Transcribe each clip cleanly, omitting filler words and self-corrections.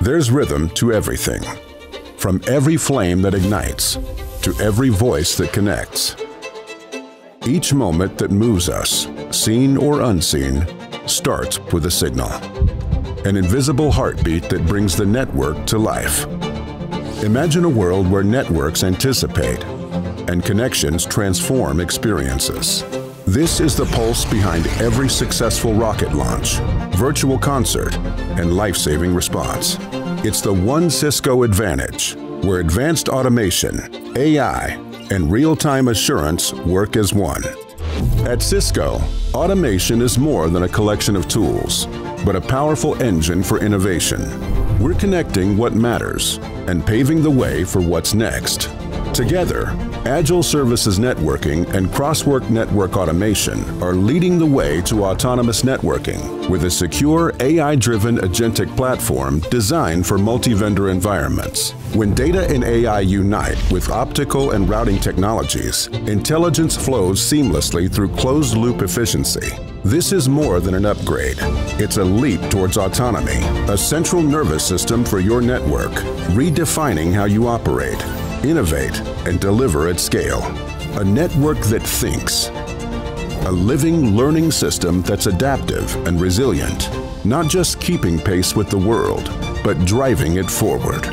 There's rhythm to everything, from every flame that ignites to every voice that connects. Each moment that moves us, seen or unseen, starts with a signal, an invisible heartbeat that brings the network to life. Imagine a world where networks anticipate and connections transform experiences. This is the pulse behind every successful rocket launch, virtual concert, and life-saving response. It's the One Cisco advantage, where advanced automation, AI, and real-time assurance work as one. At Cisco, automation is more than a collection of tools, but a powerful engine for innovation. We're connecting what matters and paving the way for what's next. Together, Agile Services Networking and Crosswork Network Automation are leading the way to autonomous networking with a secure, AI-driven agentic platform designed for multi-vendor environments. When data and AI unite with optical and routing technologies, intelligence flows seamlessly through closed-loop efficiency. This is more than an upgrade. It's a leap towards autonomy, a central nervous system for your network, redefining how you operate, innovate, and deliver at scale. A network that thinks. A living, learning system that's adaptive and resilient, not just keeping pace with the world, but driving it forward.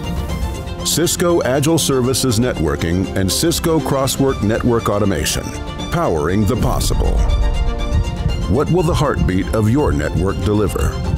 Cisco Agile Services Networking and Cisco Crosswork Network Automation, powering the possible. What will the heartbeat of your network deliver?